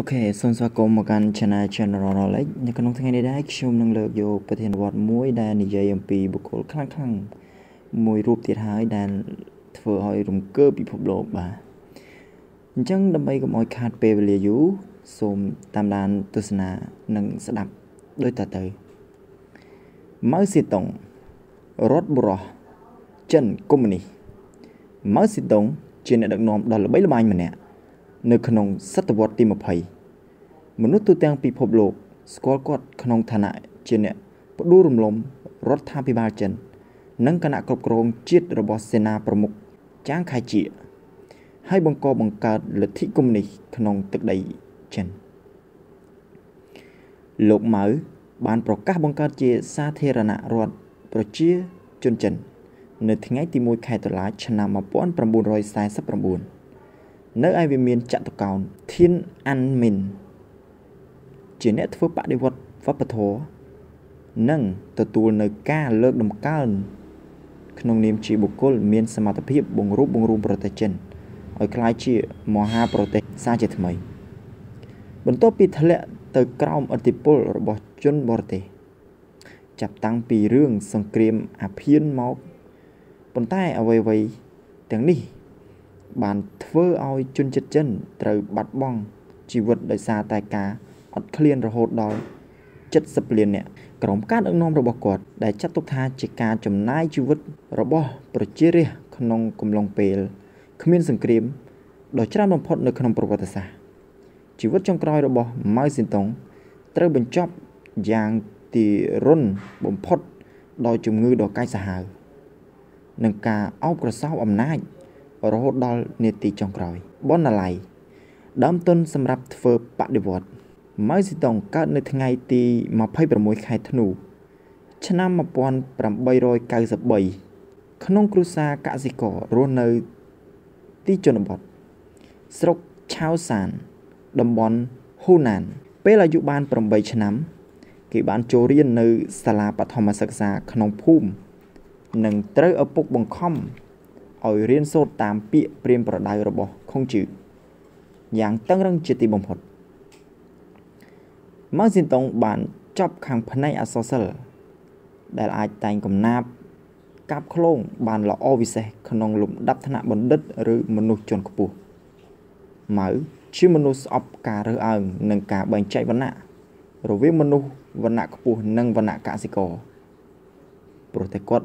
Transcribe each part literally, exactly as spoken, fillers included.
Ok, xong sau cùng một căn channel channel rồi lấy những cái nông thôn này đã xem năng lượng vô bật hiện vật muối đan đi dây em pê bục cổ khăng khăng mùi rùa tiệt hại đan thừa hỏi rùng cơ bị phục lộ bà chẳng đâm bay có mọi khát bê về lìa dú xôm tam đan tư sna nâng sẽ đập đôi tờ tới máu xịt tổng rót bùa chân công này máu xịt tổng trên đặc nôm đó là bấy là bài mà nè nơi khung sát tập vật tìm một thầy một nút tu tiên bị phổ lộ score cốt khung thà nại trên nè bộ đu rùm lồm rót tham bị ba chân nâng cân nặng cột cồng chiết robot sena promuk trang khai chĩa hai băng co băng cờ lực thị công này khung tức đầy chân lục mở bàn pro các băng cờ chia xa thề ra nạ rót pro chia chân chân nơi thứ ngay tìm môi khai tờ lá chân nằm mà bốn pram buồn rồi sai sắp pram buồn nơi ai về miền chặn tộc cào thiên an mình chỉ nét phước bạc đi vật pháp bậc thố nâng từ tuôn nơi ca lợn đầm ca nông niệm chỉ bộc cốt miền sầm mặt phiệp bùng rúp bùng rùm protection ở khai chỉ moha protection xa chết mày bẩn to pi thề lệ từ crom antipol bỏ chôn bỏ tề chập tăng pi rương song cream à phiên máu bẩn tai à vây vây tiếng đi bạn thưa oi chân chật chân trời bạt bong chỉ vượt đời xa tài cá ọt clean rồi hột đói chất sập liền nè cổng cát ưng non rồi bỏ cột để chất tốc tha chỉ cá chấm nai chỉ vượt rồi bỏ rồi chia rẽ khung cùng lòng pèl không miên sừng kìm đòi chất làm phật nơi khung provo tasa chỉ vượt trong còi rồi bỏ mai xin tống trời bên chóp giang tì run bấm phật đòi chùm ngư đòi cay xả hào nâng cá áo cờ sao ẩm nai và hốt đo nền tì trong còi bọn là lại đám tân xâm rập phơ bạc đi vọt máy di động các nơi ngày tì mà phải bờ mối khai thân nụ chân năm mà bọn bầm bay rồi cài dập bầy không cru xa cả gì cỏ luôn nơi tì chôn bọt sốc cháo sàn đầm bọn hô nàn bê là dụ ban bầm bay chân năm kỳ bán chố riêng nơi xà la bạc thòm mà sạc xa không phùm nâng trời ở bốc bằng khom ở riêng số tám bịa prem bờ đai robot không chữ dạng tăng răng chia tì bồng hột mắc xin tông bản chọc khang phần này asosal đại ai tay cầm nạp cáp khôn bản lọ ovise khôn lụm đắp thân hạ bẩn đất rư menu chuẩn của bù mở chứ menu sọp cả rư ẩn nâng cả bánh chạy vấn nạ rồi viết menu vấn nạ của bù nâng vấn nạ cả xì cổ protecot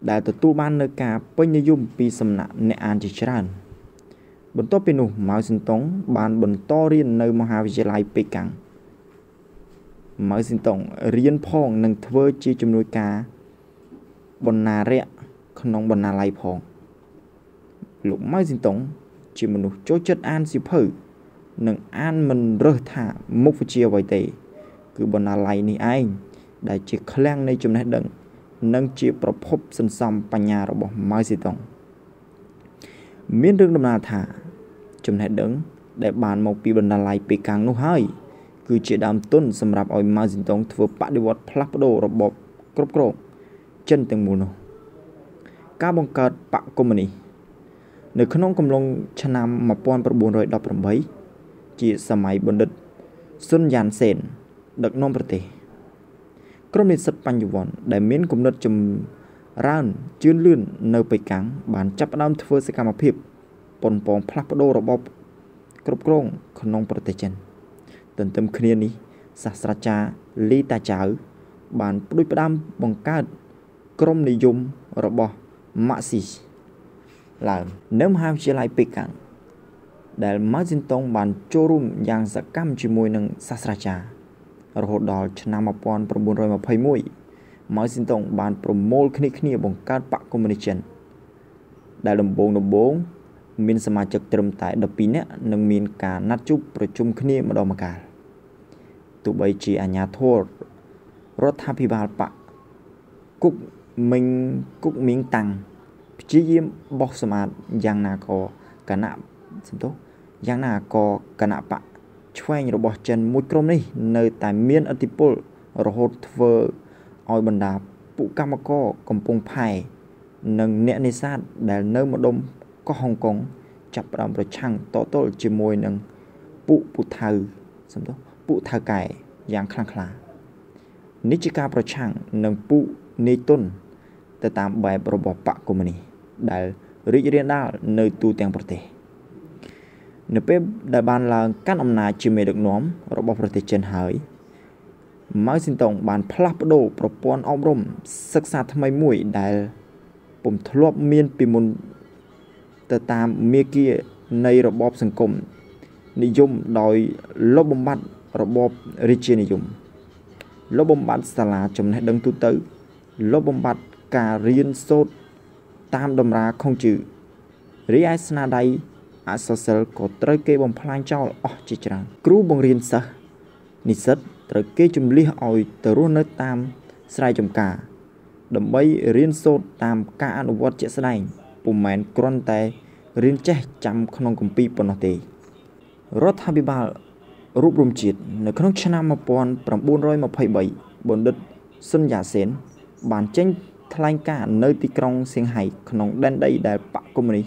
đại tổ tu ban nơi cả bên như yum pi sầm nặng nè an chỉ tràn bẩn to pinu máu sinh tống ban bẩn to riêng nơi mahavijay pe cẳng máu sinh tống riêng phong nâng thưa chi chum nuôi cá bẩn nà rẹ khôn nông bẩn nà lai phong lục máu sinh tống chỉ menu chốt chất an xịp hử nâng an mình rơ thả mốc chia vài tệ cứ bẩn nà lai ni anh đại chỉ khlang nơi chum nét đằng nâng chia bờ phốp sân sâm panh nhà rồi bỏ máy di động miễn rừng đầm nà thả chấm hết đứng để bàn một pi bần lại pi càng nô hơi cứ chỉ đam tuân xâm rạp oi máy di động thừa bát đi vót plug đồ rồi bỏ cướp cướp chân từng mùa nô cá bông cát bạc company nơi khôn ông cầm long chăn nam mà pon bờ buồn rồi đập bầm bấy chỉ sầm máy bần đứt xuân dàn sền đợt non bờ tề crom nít sập panh vòn để miến cùng đất chùm ran chuyên lươn nơi bầy cắn bàn chấp đam thưa sẽ cam hiệp pon pon plug đồ robot cướp còng khôn nông protection tận tâm khnien ní sastracha li ta cháo bàn đuôi đam bằng cát crom nít yum robot maxi làm nấm ham chia lại bầy cắn để margin tông bàn chorum yang sa cam chỉ môi nâng sastracha rồi hốt đòi cho năm một con promote rồi mà phải mũi mới xin tổng bàn promote khi khi bằng các bạn combination đại đồng bốn đồng bốn mình sẽ mà trực trầm tại đập pin á, nâng mình cả nát chúc rồi chung khné mà đo mà cả. Tụi bây chỉ ở nhà thua, rất happy bà bạ. Cúc mình cúc miếng tăng, chỉ riêng bóc xem mà giang nào có cả nạp xem tốt, giang nào có cả nạp bạ. Chuyện rồi bỏ chân mũi crom này nơi tại miền ở Tipol rồi hốt vợ oi bần đạp phụ cam mà có cầm bông phải nâng nẹn nề sát để nơi một đông có Hồng Kông chập đầm rồi chăng tỏ tội chỉ môi nâng phụ phụ thờ xong đó phụ thờ cải dạng khang khá Nichika rồi chăng nâng phụ nê tôn từ tạm bài rồi bỏ bạc của mình để rưỡi riêng đào nơi tu tiền bờ tề nếu bếp đại ban là các ông này chỉ mới được nóm rồi bỏ bờ tề trên hải Mãi xin tổng bàn phát đồ bởi bọn ổng rộng sắc xa thâm mấy mũi đại bổng thuốc miên bì môn tờ tàm mê kia nây rồi bóp sân cụm nị dùng đòi lốp bông bắt rồi bóp rì chê nị dùng lốp bông bắt xa lá chấm này đấng tu tử lốp bông bắt cả riêng sốt tam đầm ra không chữ rì ai xa nà đầy ạ xa xa có trời kê bông phát lãnh cháu ổ chê chê răng cú bông riêng xa nị sất rồi kê chùm lý hỏi từ rô nơi tam sài chùm cả đầm bay riêng sốt tam cả ăn ổ vật chạy xa đành bù mẹn con tay riêng chết chăm khăn nông công bí bọn nó tế rốt hạ bí bà rụp rùm chịt nơi khăn nông chân nam mà bọn bọn bốn rôi mà phải bậy bọn đất sân giả xến bản chênh thả lanh cả nơi tí krong xuyên hải khăn nông đen đầy đại bạc công ní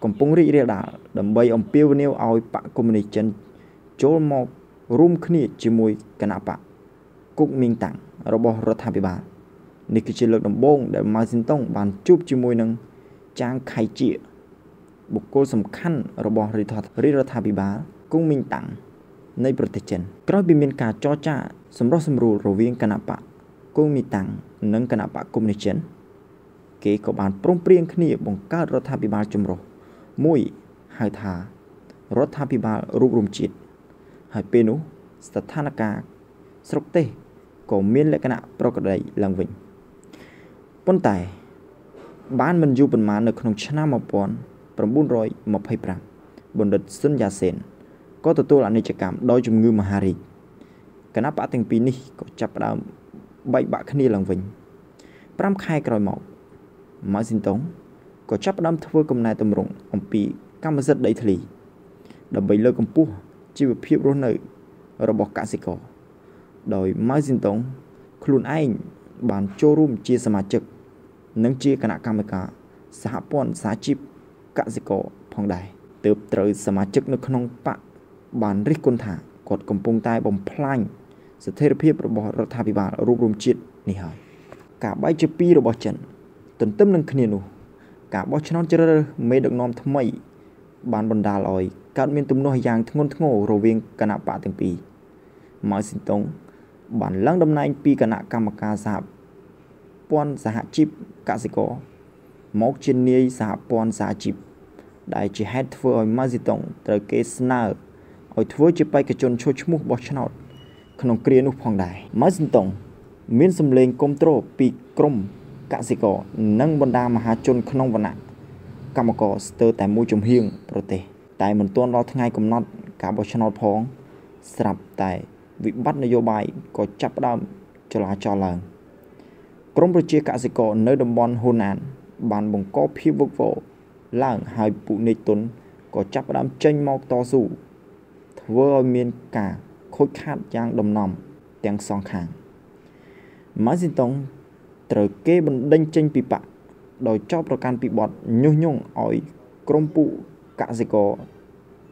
còn bông rị rìa đá đầm bay ông piêu nêu oi bạc công ní chân chố mọc rùm khní chì mùi cả nạ bạc cúc mình tặng rồi bỏ rốt hạ bí bà nì kì chì lực đầm bông để mà xin tông bàn chụp chì mùi nâng trang khai chịa bục cô sầm khăn rồi bỏ rì thoạt rì rốt hạ bí bà cúc mình tặng nơi bật thịt chân có bị mình cả cho cha sầm rốt sầm rù rồi viên cả nạ bạc cúc mình tặng nâng cả nạ bạc cúc mình chân kì có bàn prông priêng khní bông cao rốt hạ bí bà chùm rô mùi hai thà rốt hạ bí bà rụp rùm chịt hai bên đó, sát thana cả, sốc tê, có miên lệ cái nạ procaday làng vịnh. Bôn tài, bán mình du bình mà được không chana mà bón, bằng bún rồi mà phải bám, bún đứt sơn giả sen, có tụt tôi là nơi cảm đôi chùm ngư mà hari. Cái nạ bả thành pin đi, có chập đam, bảy bả khni làng vịnh. Pram khai còi mọc, mã xin tống, có chập đam thưa cầm này tầm rộng, ông pì cam rất đầy thề, đầm bầy lơ cầm pu. Chỉ bởi phía rốt nơi rồi bỏ cả xe cổ đòi mãi dinh tống khuôn anh bàn chô rùm chia xa mà trực nâng chia cả nạ cam với cả xa hạ bọn xa chịp cả xe cổ phong đài tớp trời xa mà trực nơi khăn nông bạc bàn rích con thả cột cầm bông tay bông planh sẽ thê rửa phía rồi bỏ rốt thả bị bà rùm rùm chịt này hỏi cả bãi chơ pi rồi bỏ chân tuần tâm nâng khăn nền cả bỏ chân non chơ rơ mê được nóm thâm mây bàn bần đà lòi các miền tùm nô giang thôn ngô rồi viên cả nạ bạ từng pi mà xin tống bản lăng đâm nay pi cả nạ cam cả giả pon giả chip cả gì có móc trên nia giả pon giả chip đại chỉ hết vừa ở mà xin tống tới cái snare ở vừa chỉ bay cái chôn chôn chúc bó chân ọt không kia nút phòng đại mà xin tống miền xâm lên công tro pi crom cả gì có nâng bần đà mà hạ chôn không vận nạ cam có sờ tại môi trồng hiên prote tại mình tuân lo ngay cùng nó cả bộ channel phong sập tại vị bắt nơi vô bài có chắp đâm cho lá cho làng công bố chia cả dịch cổ nơi đồng bọn hôn án bàn bồng có phía vực vỗ làng hai phụ nê tuấn có chắp đâm chênh mọc to rủ thưa miên cả khối khát giang đồng nòng tiếng song kháng má xin tông trở kê bằng đênh chênh bị bạc đòi cho bà can bị bọt nhung nhung ỏi công phụ cả dịch cổ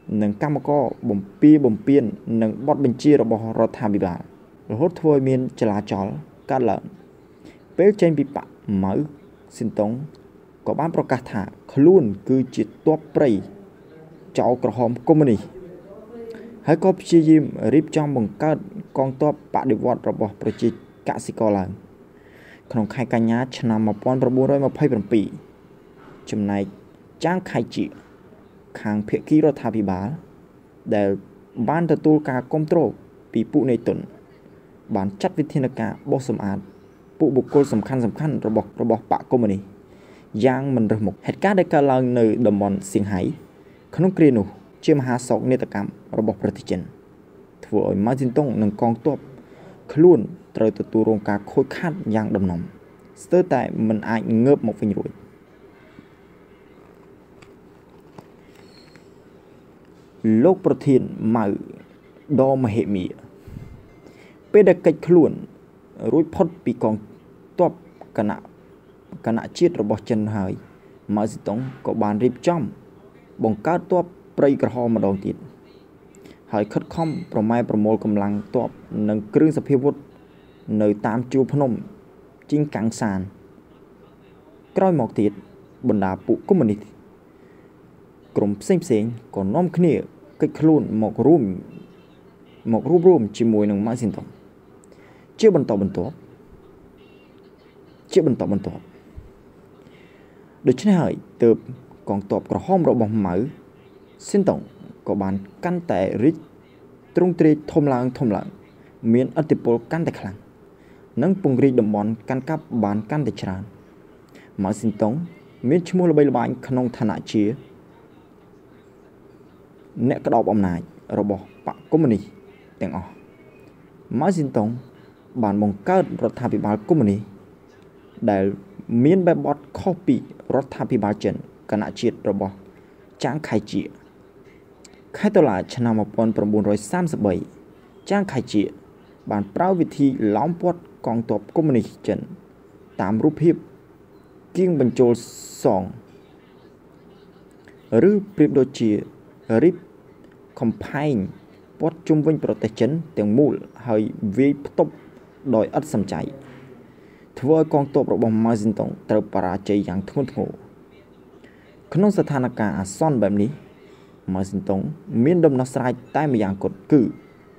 nâng cam có bồng pia bồng piên nâng bọt bình chia rồi bỏ rọt thả bị bà rồi hốt thôi miên chả lá chó cá lợn bếp trên bị bạ mở xin tống có bán pro cá thả luôn cứ chỉ top prey cháu cỏ hòm comedy hãy có chi diêm rip trong bằng cát con top bạ để vọt rồi bỏ pro chỉ cả dịch cổ lợn không khai cá nhá chả nằm mà pon pro bùa rồi mà phải bẩn pì chấm này trang khai chị kháng phía ký rốt thả bí bá để bán thật tù cả công trộp bí phụ này tuần bán chắc với thiên lạc cả bó xâm án phụ bục cô xâm khăn xâm khăn rồi bọc bạc công này giang mình rồi một hết cả để cả lần nơi đồng bọn xin hãy không kêu nụ chưa mà hạ sọc nét cảm rồi bọc protein vừa mà dân tông nâng con top luôn trời từ từ rong cá khôi khát giang đồng nòng tới tại mình ai ngớp một phần rồi lốc protein màu đo mà hệ mía bây giờ cách luôn rối phốt bị con top cả nạ cả nạ chết rồi bỏ chân hơi mà dân tông có bàn rib chom bằng cá top prey cả ho mà đòn tiền hãy khất không pro mai pro mol cầm lăng top nâng cương sập hiệp nơi tam chu phnom chinh cảng sàn coi một tiệt bần đà phụ của mình cùng xem xem còn nom khné kịch luôn một room một room room chỉ mùi nồng mãi xin tông chưa bần tỏ bần tỏ chưa bần tỏ bần tỏ được chứ hỏi từ còn tọp còn hôm rồi bằng mở xin tông có bàn căn tại rít trung tri thôm lang thôm lang miền ở tây bắc căn tại khang nâng vùng rì đồng bọn căn cáp bàn căn tại tràn mà sinh tống miền chmua là bay là bánh khăn ông thà nại chia nẹt cái đầu bom này rồi bỏ bạn có mình đi tiếng ỏ mà sinh tống bàn bóng cát rồi thà bị bắn có mình đi để miền bay bọt copy rồi thà bị bắn chân cả nại chia rồi bỏ trang khai chia khai tàu là chăn nằm ở bồn rồi sam sập bầy trang khai chị bàn prao vị thi lõm bọt con tọp communication tám rúp hiệp kiêng bần trôi sòng rư prip đôi chia rip combine bọt chung với protection tiếng mù hơi vi tốc đòi ắt sầm chạy thưa con tọp rồi bằng mai dân tổng tàu para chạy dạng thôn thổ không sao thằng cả son bẩm ní mà sinh tống miền đông nó sai tai mà dạng cột cử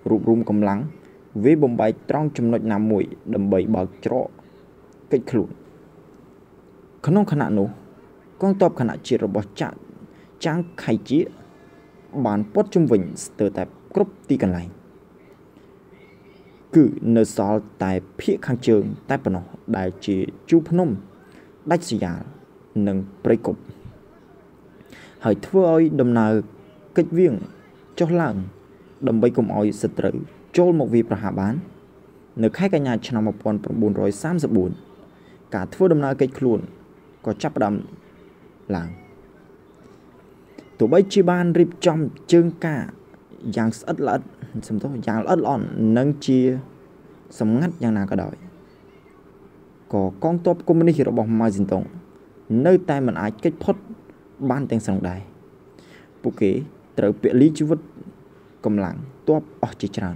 rụm rụm cầm lắng với bông bay trong chùm nội nam mũi đầm bầy bạc trọ kịch khử khăn ông khăn nạn nổ con tộc khăn nạn chỉ rồi bỏ chặn trang khai chỉ bàn post trung vịnh từ tại group ti cần này cử nợ sò tại phía khang trường tại phần nó đại chỉ chu phnom đách xì giả nâng prey cục hãy thưa ơi đầm nào cách viên cho làng đầm bay cùng ơi sật rỡ chôn một vị hạ bán nửa khách cả nhà cho năm một con buồn rồi sam sập buồn cả thưa đầm nào cách luôn có chấp đầm làng tụi bay chi ban rịp trong chương cả giang ất lật sầm to giang ất lọn nâng chia sầm ngắt giang nào cả đời có con top community hiểu bóng mai dình tổng nơi tay mình ai cách thoát ban tên sòng đài, bố kế trở về lý chư vật cầm lặng top ở chỉ tràn,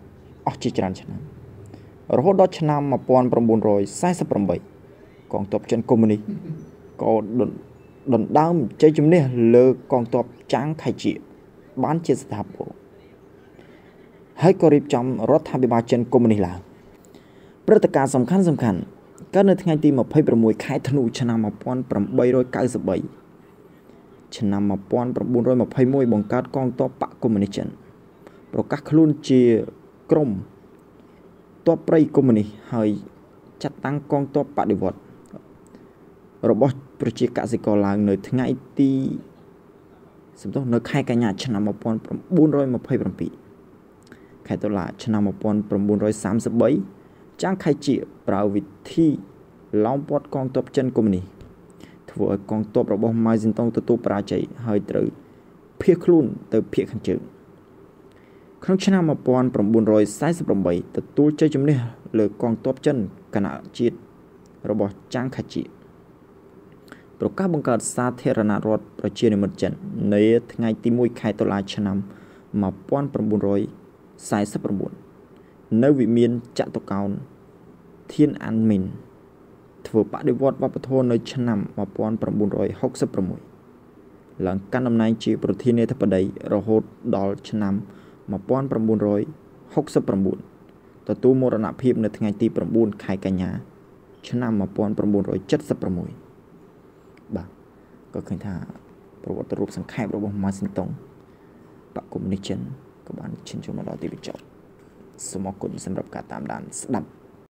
ở chỉ tràn chân rồi hốt đó chân nam mà pon bầm bồn rồi sai sập bầm bậy còn top chân community có đồn đồn đam chơi chúng nè lơ còn top trang khai chỉ bán trên sạp bộ hãy có rịp chấm rót hai ba chân community là bất tất cả sầm khăn sầm khăn các nơi thay tim mà phơi bầm mùi khai thân u chân nam mà pon bầm bậy rồi cãi sập bậy chân nằm mà pon bầm bồn rồi mà phơi môi bằng cát con to bạc communication rồi các luôn chia crom to prey community hơi chặt tăng con to bạc để vọt rồi bỏ rồi chia cả gì còn là người ngay ti sớm đó nơi khai cả nhà chân nằm mà pon bầm bồn rồi mà phơi bầm bì khai tôi là chân nằm mà pon bầm bồn rồi sám sớm bấy trang khai chị bảo vị thi long bọt con to chân community vừa con top rồi bom mai dân tông từ tu para chạy hơi từ phía luôn từ phía khang trường không chả nào mà pon bầm bồn rồi sai sập bầm bậy từ tu chơi chúng nè lừa con top chân cả nạ chít rồi bỏ trang khai chị rồi các băng cờ sa thề ra nà rồi rồi chia nên một trận nấy ngay tim mũi khai tôi lại chả nằm mà pon bầm bồn rồi sai sập bầm bồn nơi vị miền chạm tộc cao thiên an mình Thưa bác đi vọt vọt thôn nơi chân nằm mà bọn bọn bùn rồi hốc sắp rồi mùi. Lần căn năm nay chỉ bởi thi nê thập ở đây rồi hốt đó chân nằm mà bọn bọn bùn rồi hốc sắp rồi mùi. Tờ tu mô ra nạp hiệp nơi ngay tì bọn bùn khai cả nhà chân nằm mà bọn bọn rồi chất sắp rồi mùi. Bác có khánh thả bởi bọn rụp sáng khai bởi bọn mà sinh tông. Bác cũng nít chân, các bạn chân chung mà đó tìm bị chọc. Số mọc cũng xem rập cả tạm đàn sắp đập.